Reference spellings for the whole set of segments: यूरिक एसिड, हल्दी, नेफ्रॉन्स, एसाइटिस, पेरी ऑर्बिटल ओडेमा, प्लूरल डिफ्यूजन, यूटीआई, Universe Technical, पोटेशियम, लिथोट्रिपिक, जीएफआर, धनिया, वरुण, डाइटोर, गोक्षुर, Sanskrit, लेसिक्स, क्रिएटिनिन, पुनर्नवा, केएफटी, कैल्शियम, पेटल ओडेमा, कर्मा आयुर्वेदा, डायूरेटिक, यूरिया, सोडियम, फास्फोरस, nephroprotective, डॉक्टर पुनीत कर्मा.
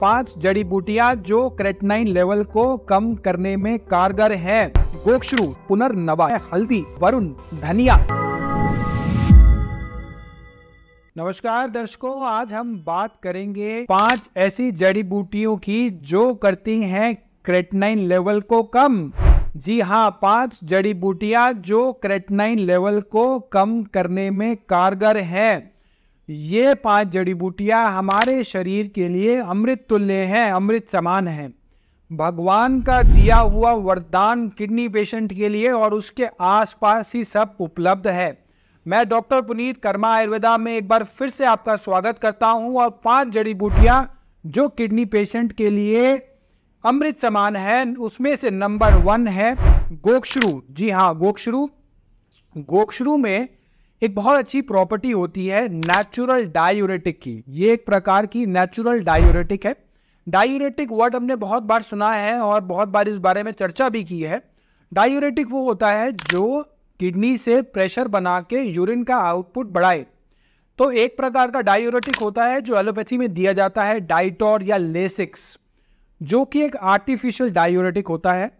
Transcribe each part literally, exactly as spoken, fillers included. पांच जड़ी बूटियां जो क्रेटिनिन लेवल को कम करने में कारगर है। गोक्षुर, पुनर्नवा, हल्दी, वरुण, धनिया। नमस्कार दर्शकों, आज हम बात करेंगे पांच ऐसी जड़ी बूटियों की जो करती हैं क्रेटिनिन लेवल को कम। जी हाँ, पांच जड़ी बूटियां जो क्रेटिनिन लेवल को कम करने में कारगर है। ये पांच जड़ी बूटियां हमारे शरीर के लिए अमृत तुल्य हैं, अमृत समान हैं। भगवान का दिया हुआ वरदान किडनी पेशेंट के लिए और उसके आसपास ही सब उपलब्ध है। मैं डॉक्टर पुनीत कर्मा आयुर्वेदा में एक बार फिर से आपका स्वागत करता हूं और पांच जड़ी बूटियां जो किडनी पेशेंट के लिए अमृत समान है उसमें से नंबर वन है गोक्षुर। जी हाँ, गोक्षुर। गोक्षुर में एक बहुत अच्छी प्रॉपर्टी होती है नेचुरल डायूरेटिक की। ये एक प्रकार की नेचुरल डायूरेटिक है। डायूरेटिक वर्ड हमने बहुत बार सुना है और बहुत बार इस बारे में चर्चा भी की है। डायूरेटिक वो होता है जो किडनी से प्रेशर बना के यूरिन का आउटपुट बढ़ाए। तो एक प्रकार का डायूरेटिक होता है जो एलोपैथी में दिया जाता है, डाइटोर या लेसिक्स, जो कि एक आर्टिफिशियल डायूरेटिक होता है।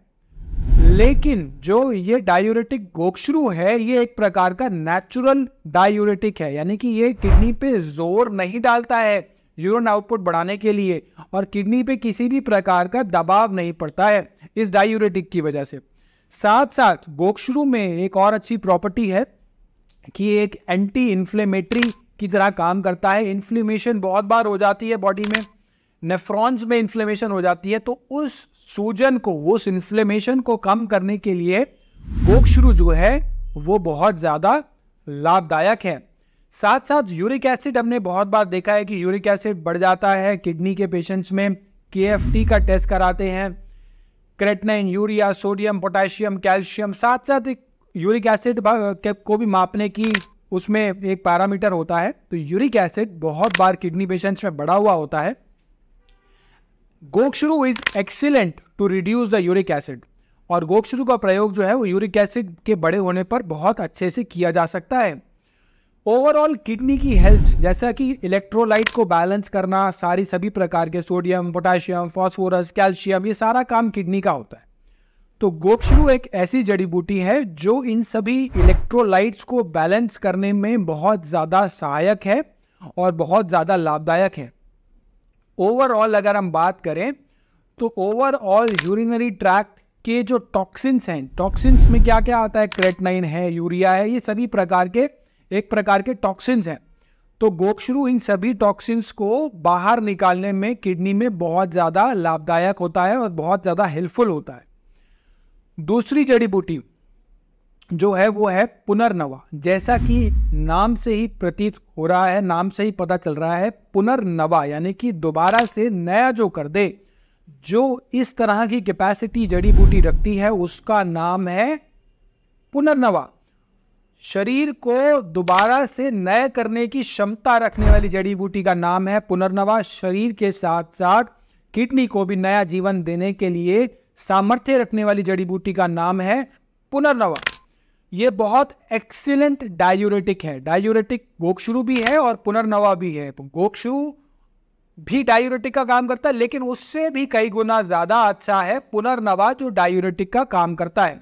लेकिन जो ये डायूरेटिक गोक्षुर है ये एक प्रकार का नेचुरल डायूरेटिक है, यानी कि ये किडनी पे जोर नहीं डालता है यूरिन आउटपुट बढ़ाने के लिए और किडनी पे किसी भी प्रकार का दबाव नहीं पड़ता है इस डायूरेटिक की वजह से। साथ साथ गोक्षुर में एक और अच्छी प्रॉपर्टी है कि एक एंटी इन्फ्लेमेटरी की तरह काम करता है। इन्फ्लेमेशन बहुत बार हो जाती है बॉडी में, नेफ्रॉन्स में इन्फ्लेमेशन हो जाती है, तो उस सूजन को, उस इन्फ्लेमेशन को कम करने के लिए गोक्षुर जो है वो बहुत ज़्यादा लाभदायक है। साथ साथ यूरिक एसिड हमने बहुत बार देखा है कि यूरिक एसिड बढ़ जाता है किडनी के पेशेंट्स में। केएफटी का टेस्ट कराते हैं, creatinine, यूरिया, सोडियम, पोटेशियम, कैल्शियम, साथ साथ एक यूरिक एसिड को भी मापने की उसमें एक पैरामीटर होता है। तो यूरिक एसिड बहुत बार किडनी पेशेंट्स में बढ़ा हुआ होता है। गोक्षुर is excellent to reduce the यूरिक एसिड, और गोक्षुर का प्रयोग जो है वो यूरिक एसिड के बड़े होने पर बहुत अच्छे से किया जा सकता है। ओवरऑल किडनी की हेल्थ, जैसा कि इलेक्ट्रोलाइट को बैलेंस करना, सारी सभी प्रकार के सोडियम, पोटेशियम, फास्फोरस, कैल्शियम, ये सारा काम किडनी का होता है। तो गोक्षुर एक ऐसी जड़ी बूटी है जो इन सभी इलेक्ट्रोलाइट्स को बैलेंस करने में बहुत ज़्यादा सहायक है और बहुत ज़्यादा लाभदायक है। ओवरऑल अगर हम बात करें तो ओवरऑल यूरिनरी ट्रैक्ट के जो टॉक्सिन्स हैं, टॉक्सिन्स में क्या क्या आता है, क्रेटिनिन है, यूरिया है, ये सभी प्रकार के एक प्रकार के टॉक्सिन्स हैं। तो गोक्षुर इन सभी टॉक्सिन्स को बाहर निकालने में किडनी में बहुत ज़्यादा लाभदायक होता है और बहुत ज़्यादा हेल्पफुल होता है। दूसरी जड़ी बूटी जो है वो है पुनर्नवा। जैसा कि नाम से ही प्रतीत हो रहा है, नाम से ही पता चल रहा है, पुनर्नवा यानी कि दोबारा से नया जो कर दे, जो इस तरह की कैपेसिटी जड़ी बूटी रखती है उसका नाम है पुनर्नवा। शरीर को दोबारा से नए करने की क्षमता रखने वाली जड़ी बूटी का नाम है पुनर्नवा। शरीर के साथ साथ किडनी को भी नया जीवन देने के लिए सामर्थ्य रखने वाली जड़ी बूटी का नाम है पुनर्नवा। ये बहुत एक्सीलेंट डायूरेटिक है। डायूरेटिक गोक्षुर भी है और पुनर्नवा भी है। गोक्षुर भी डायूरेटिक का काम करता है, लेकिन उससे भी कई गुना ज़्यादा अच्छा है पुनर्नवा जो डायूरेटिक का काम करता है।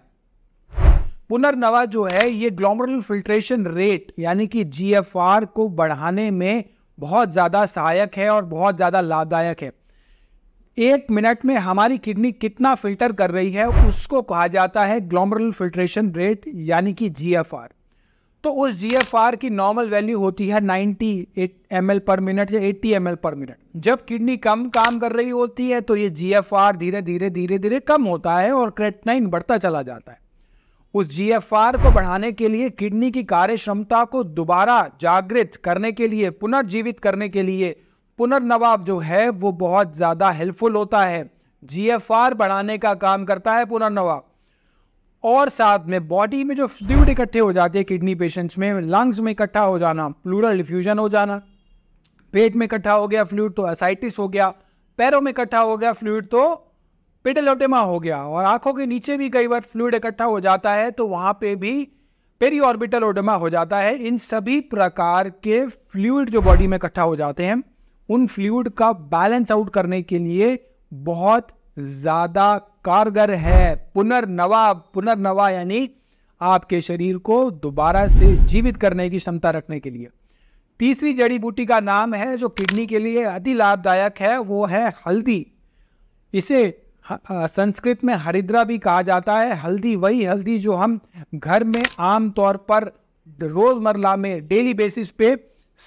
पुनर्नवा जो है ये ग्लोमेरुलर फिल्ट्रेशन रेट यानी कि जीएफआर को बढ़ाने में बहुत ज़्यादा सहायक है और बहुत ज़्यादा लाभदायक है। एक मिनट में हमारी किडनी कितना फिल्टर कर रही है उसको कहा जाता है ग्लोमेरुलर फिल्ट्रेशन रेट यानी कि जीएफआर। तो उस जीएफआर की नॉर्मल वैल्यू होती है नब्बे एम एल पर मिनट या अस्सी एम एल पर मिनट। जब किडनी कम काम कर रही होती है तो ये जीएफआर धीरे धीरे धीरे धीरे कम होता है और क्रेटिनिन बढ़ता चला जाता है। उस जीएफआर को बढ़ाने के लिए, किडनी की कार्य क्षमता को दोबारा जागृत करने के लिए, पुनर्जीवित करने के लिए पुनर्नवा जो है वो बहुत ज़्यादा हेल्पफुल होता है। जीएफआर बढ़ाने का काम करता है पुनर्नवा। और साथ में बॉडी में जो फ्लूइड इकट्ठे हो जाते हैं किडनी पेशेंट्स में, लंग्स में इकट्ठा हो जाना, प्लूरल डिफ्यूजन हो जाना, पेट में इकट्ठा हो गया फ्लूइड तो एसाइटिस हो गया, पैरों में इकट्ठा हो गया फ्लूइड तो पेटल ओडेमा हो गया, और आँखों के नीचे भी कई बार फ्लूइड इकट्ठा हो जाता है तो वहाँ पर भी पेरी ऑर्बिटल ओडेमा हो जाता है। इन सभी प्रकार के फ्लूइड जो बॉडी में इकट्ठा हो जाते हैं उन फ्लूइड का बैलेंस आउट करने के लिए बहुत ज़्यादा कारगर है पुनर्नवा। पुनर्नवा यानी आपके शरीर को दोबारा से जीवित करने की क्षमता रखने के लिए। तीसरी जड़ी बूटी का नाम है जो किडनी के लिए अति लाभदायक है, वो है हल्दी। इसे संस्कृत में हरिद्रा भी कहा जाता है। हल्दी वही हल्दी जो हम घर में आम तौर पर रोज़मर्रा में डेली बेसिस पे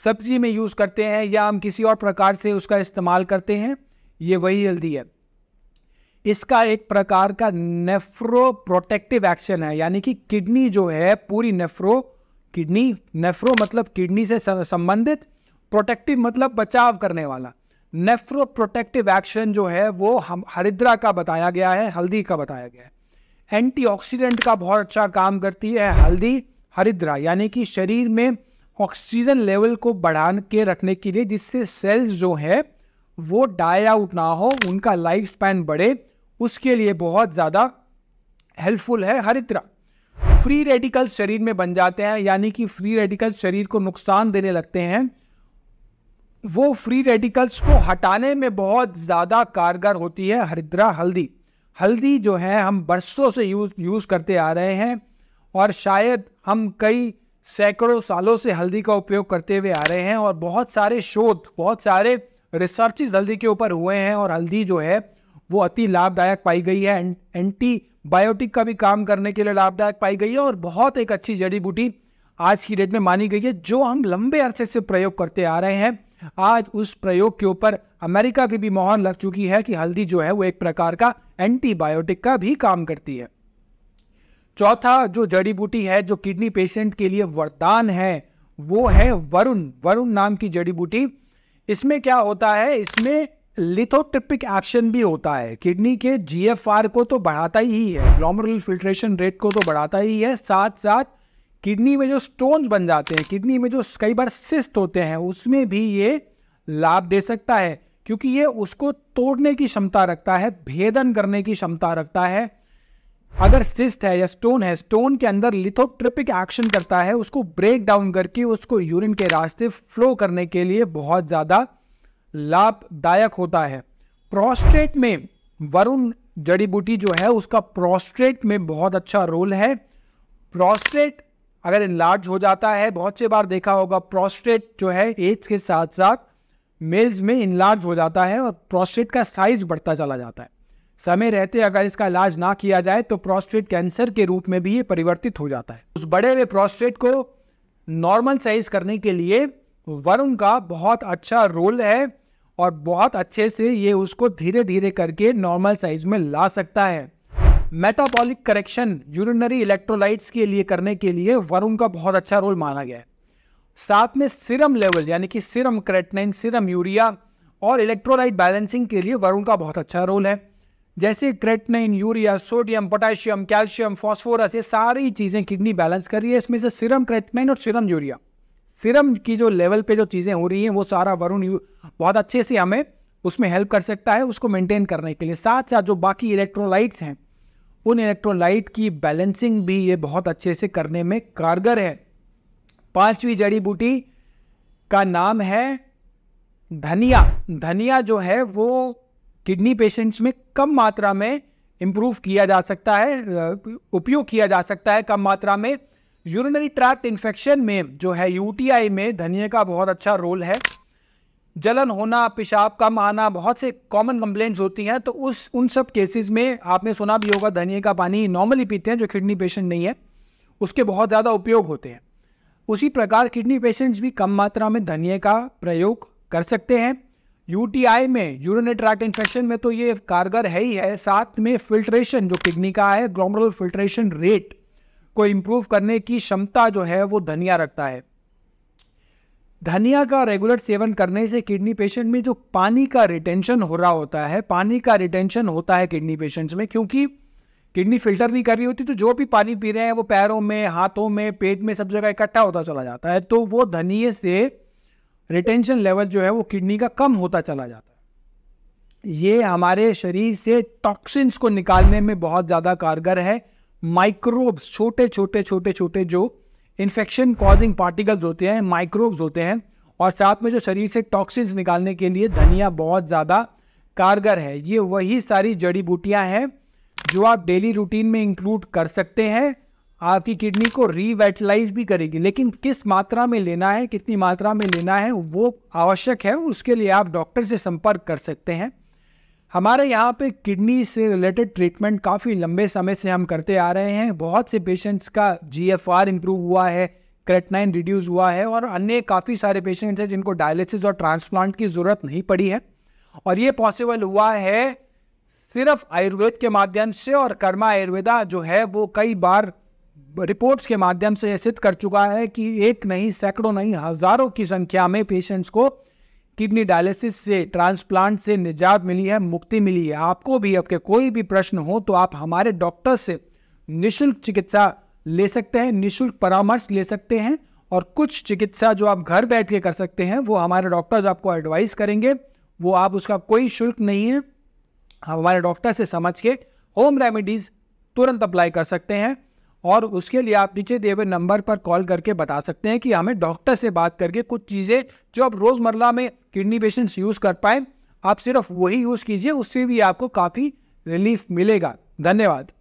सब्जी में यूज़ करते हैं या हम किसी और प्रकार से उसका इस्तेमाल करते हैं, ये वही हल्दी है। इसका एक प्रकार का नेफ्रो प्रोटेक्टिव एक्शन है, यानी कि किडनी जो है पूरी नेफ्रो किडनी नेफ्रो मतलब किडनी से संबंधित, प्रोटेक्टिव मतलब बचाव करने वाला। नेफ्रो प्रोटेक्टिव एक्शन जो है वो हम हरिद्रा का बताया गया है, हल्दी का बताया गया है। एंटीऑक्सीडेंट का बहुत अच्छा काम करती है हल्दी हरिद्रा, यानी कि शरीर में ऑक्सीजन लेवल को बढ़ा के रखने के लिए, जिससे सेल्स जो है वो डाई आउट ना हो, उनका लाइफ स्पैन बढ़े, उसके लिए बहुत ज़्यादा हेल्पफुल है हरिद्रा। फ्री रेडिकल शरीर में बन जाते हैं, यानी कि फ्री रेडिकल शरीर को नुकसान देने लगते हैं। वो फ्री रेडिकल्स को हटाने में बहुत ज़्यादा कारगर होती है हरिद्रा हल्दी। हल्दी जो है हम बरसों से यूज़ यूज़ करते आ रहे हैं और शायद हम कई सैकड़ों सालों से हल्दी का उपयोग करते हुए आ रहे हैं और बहुत सारे शोध, बहुत सारे रिसर्चेस हल्दी के ऊपर हुए हैं और हल्दी जो है वो अति लाभदायक पाई गई है। एंटीबायोटिक का भी काम करने के लिए लाभदायक पाई गई है और बहुत एक अच्छी जड़ी बूटी आज की डेट में मानी गई है, जो हम लंबे अरसे से प्रयोग करते आ रहे हैं। आज उस प्रयोग के ऊपर अमेरिका की भी मोहर लग चुकी है कि हल्दी जो है वो एक प्रकार का एंटीबायोटिक का भी काम करती है। चौथा जो जड़ी बूटी है जो किडनी पेशेंट के लिए वरदान है वो है वरुण। वरुण नाम की जड़ी बूटी, इसमें क्या होता है, इसमें लिथोट्रिपिक एक्शन भी होता है। किडनी के जीएफआर को तो बढ़ाता ही है, ग्लोमेरुलर फिल्ट्रेशन रेट को तो बढ़ाता ही है, साथ साथ किडनी में जो स्टोन्स बन जाते हैं, किडनी में जो कई बार सिस्ट होते हैं, उसमें भी ये लाभ दे सकता है, क्योंकि ये उसको तोड़ने की क्षमता रखता है, भेदन करने की क्षमता रखता है। अगर सिस्ट है या स्टोन है, स्टोन के अंदर लिथोट्रिपिक एक्शन करता है, उसको ब्रेक डाउन करके उसको यूरिन के रास्ते फ्लो करने के लिए बहुत ज़्यादा लाभदायक होता है। प्रोस्टेट में वरुण जड़ी बूटी जो है उसका प्रोस्टेट में बहुत अच्छा रोल है। प्रोस्टेट अगर इनलार्ज हो जाता है, बहुत से बार देखा होगा प्रोस्टेट जो है एज के साथ साथ मेल्स में इनलार्ज हो जाता है और प्रोस्टेट का साइज बढ़ता चला जाता है। समय रहते अगर इसका इलाज ना किया जाए तो प्रोस्टेट कैंसर के रूप में भी ये परिवर्तित हो जाता है। उस बड़े हुए प्रोस्टेट को नॉर्मल साइज करने के लिए वरुण का बहुत अच्छा रोल है और बहुत अच्छे से ये उसको धीरे धीरे करके नॉर्मल साइज में ला सकता है। मेटाबॉलिक करेक्शन यूरिनरी इलेक्ट्रोलाइट्स के लिए करने के लिए वरुण का बहुत अच्छा रोल माना गया है। साथ में सीरम लेवल यानी कि सीरम क्रिएटिनिन, सीरम यूरिया और इलेक्ट्रोलाइट बैलेंसिंग के लिए वरुण का बहुत अच्छा रोल है। जैसे क्रिएटिनिन, यूरिया, सोडियम, पोटेशियम, कैल्शियम, फास्फोरस, ये सारी चीज़ें किडनी बैलेंस कर रही है। इसमें से सीरम क्रिएटिनिन और सीरम यूरिया, सीरम की जो लेवल पे जो चीज़ें हो रही हैं वो सारा वरुण बहुत अच्छे से हमें उसमें हेल्प कर सकता है उसको मेंटेन करने के लिए। साथ साथ जो बाकी इलेक्ट्रोलाइट्स हैं उन इलेक्ट्रोलाइट की बैलेंसिंग भी ये बहुत अच्छे से करने में कारगर है। पांचवी जड़ी बूटी का नाम है धनिया। धनिया जो है वो किडनी पेशेंट्स में कम मात्रा में इम्प्रूव किया जा सकता है, उपयोग किया जा सकता है कम मात्रा में। यूरिनरी ट्रैक्ट इन्फेक्शन में जो है यूटीआई में धनिया का बहुत अच्छा रोल है। जलन होना, पेशाब कम आना, बहुत से कॉमन कंप्लेंट्स होती हैं, तो उस उन सब केसेस में आपने सुना भी होगा धनिया का पानी नॉर्मली पीते हैं जो किडनी पेशेंट नहीं है, उसके बहुत ज़्यादा उपयोग होते हैं। उसी प्रकार किडनी पेशेंट्स भी कम मात्रा में धनिया का प्रयोग कर सकते हैं। यूटीआई में, यूरिनरी ट्रैक्ट इन्फेक्शन में तो ये कारगर है ही है, साथ में फिल्ट्रेशन जो किडनी का है, ग्लोमेरुलर फिल्ट्रेशन रेट को इम्प्रूव करने की क्षमता जो है वो धनिया रखता है। धनिया का रेगुलर सेवन करने से किडनी पेशेंट में जो पानी का रिटेंशन हो रहा होता है, पानी का रिटेंशन होता है किडनी पेशेंट्स में, क्योंकि किडनी फिल्टर नहीं कर रही होती, तो जो भी पानी पी रहे हैं वो पैरों में, हाथों में, पेट में, सब जगह इकट्ठा होता चला जाता है, तो वो धनिया से रिटेंशन लेवल जो है वो किडनी का कम होता चला जाता है। ये हमारे शरीर से टॉक्सिन्स को निकालने में बहुत ज़्यादा कारगर है। माइक्रोब्स, छोटे छोटे छोटे छोटे जो इन्फेक्शन कॉजिंग पार्टिकल्स होते हैं, माइक्रोब्स होते हैं, और साथ में जो शरीर से टॉक्सिन्स निकालने के लिए धनिया बहुत ज़्यादा कारगर है। ये वही सारी जड़ी बूटियाँ हैं जो आप डेली रूटीन में इंक्लूड कर सकते हैं। आपकी किडनी को रिवैटलाइज भी करेगी, लेकिन किस मात्रा में लेना है, कितनी मात्रा में लेना है वो आवश्यक है। उसके लिए आप डॉक्टर से संपर्क कर सकते हैं। हमारे यहाँ पे किडनी से रिलेटेड ट्रीटमेंट काफ़ी लंबे समय से हम करते आ रहे हैं। बहुत से पेशेंट्स का जीएफआर इंप्रूव हुआ है, क्रेटिनिन रिड्यूस हुआ है और अन्य काफ़ी सारे पेशेंट्स हैं जिनको डायलिसिस और ट्रांसप्लांट की ज़रूरत नहीं पड़ी है। और ये पॉसिबल हुआ है सिर्फ आयुर्वेद के माध्यम से। और कर्मा आयुर्वेदा जो है वो कई बार रिपोर्ट्स के माध्यम से यह सिद्ध कर चुका है कि एक नहीं, सैकड़ों नहीं, हज़ारों की संख्या में पेशेंट्स को किडनी डायलिसिस से, ट्रांसप्लांट से निजात मिली है, मुक्ति मिली है। आपको भी आपके कोई भी प्रश्न हो तो आप हमारे डॉक्टर से निःशुल्क चिकित्सा ले सकते हैं, निःशुल्क परामर्श ले सकते हैं। और कुछ चिकित्सा जो आप घर बैठ के कर सकते हैं वो हमारे डॉक्टर्स आपको एडवाइस करेंगे, वो आप उसका कोई शुल्क नहीं है। हमारे डॉक्टर से समझ के होम रेमेडीज़ तुरंत अप्लाई कर सकते हैं। और उसके लिए आप नीचे दिए हुए नंबर पर कॉल करके बता सकते हैं कि हमें डॉक्टर से बात करके कुछ चीज़ें जो आप रोज़मर्रा में किडनी पेशेंट्स यूज़ कर पाएँ, आप सिर्फ वही यूज़ कीजिए। उससे भी आपको काफ़ी रिलीफ मिलेगा। धन्यवाद।